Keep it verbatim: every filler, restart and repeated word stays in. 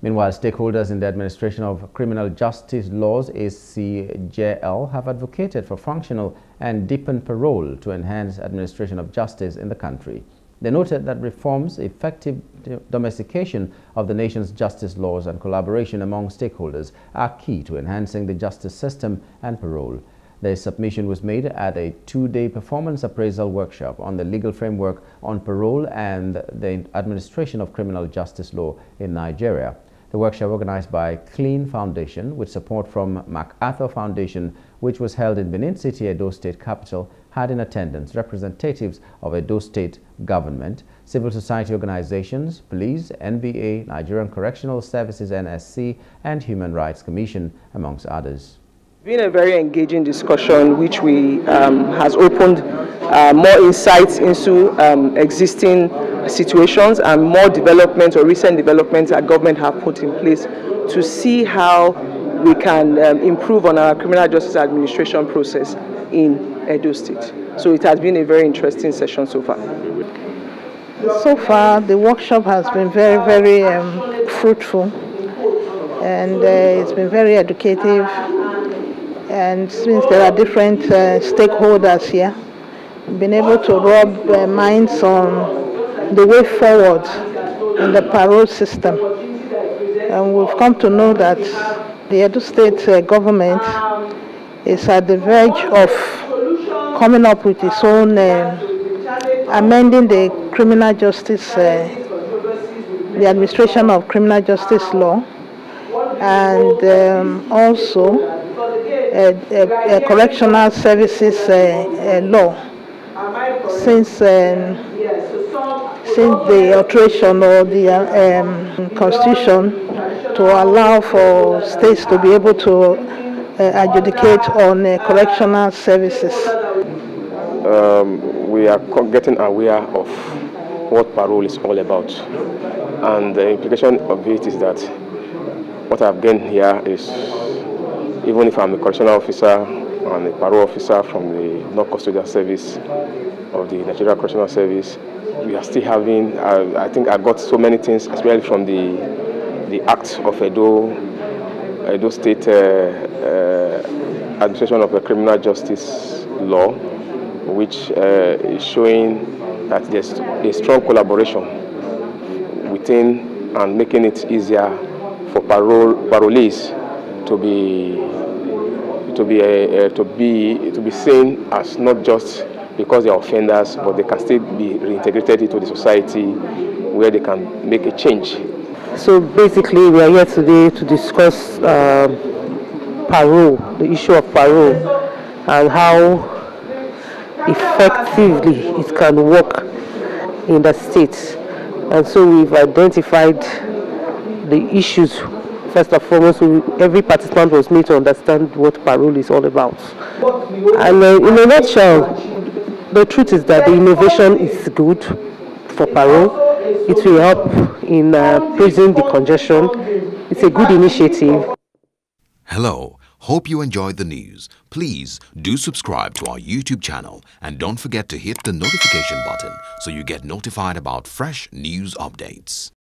Meanwhile, stakeholders in the administration of criminal justice laws, A C J L, have advocated for functional and deepened parole to enhance administration of justice in the country. They noted that reforms, effective domestication of the nation's justice laws, and collaboration among stakeholders are key to enhancing the justice system and parole. The submission was made at a two-day performance appraisal workshop on the legal framework on parole and the administration of criminal justice law in Nigeria. The workshop, organized by Clean Foundation with support from MacArthur Foundation, which was held in Benin City, Edo State capital, had in attendance representatives of Edo State government, civil society organizations, police, N B A, Nigerian Correctional Services, N S C, and Human Rights Commission, amongst others. It's been a very engaging discussion, which we um, has opened uh, more insights into um, existing situations and more developments or recent developments that government have put in place to see how we can um, improve on our criminal justice administration process in Edo State. So it has been a very interesting session so far. So far, the workshop has been very, very um, fruitful, and uh, it's been very educative. And since there are different uh, stakeholders here, been able to rub uh, minds on the way forward in the parole system. And we've come to know that the Edo State uh, government is at the verge of coming up with its own uh, amending the criminal justice, uh, the administration of criminal justice law, and um, also Uh, uh, uh, correctional services uh, uh, law, since um, since the alteration or the uh, um, constitution to allow for states to be able to uh, adjudicate on uh, correctional services. Um, we are getting aware of what parole is all about, and the implication of it is that what I've gained here is, even if I'm a correctional officer and a parole officer from the non-custodial service of the Nigeria Correctional Service, we are still having, uh, I think I got so many things, especially from the, the act of Edo, Edo State uh, uh, Administration of the Criminal Justice Law, which uh, is showing that there's a strong collaboration within and making it easier for parole, parolees to be to be uh, to be to be seen as not just because they are offenders, but they can still be reintegrated into the society where they can make a change. So basically, we are here today to discuss uh, parole, the issue of parole, and how effectively it can work in the state. And so we've identified the issues. First and foremost, every participant was made to understand what parole is all about. And uh, in a nutshell, the truth is that the innovation is good for parole. It will help in uh, prison decongestion. It's a good initiative. Hello. Hope you enjoyed the news. Please do subscribe to our YouTube channel and don't forget to hit the notification button so you get notified about fresh news updates.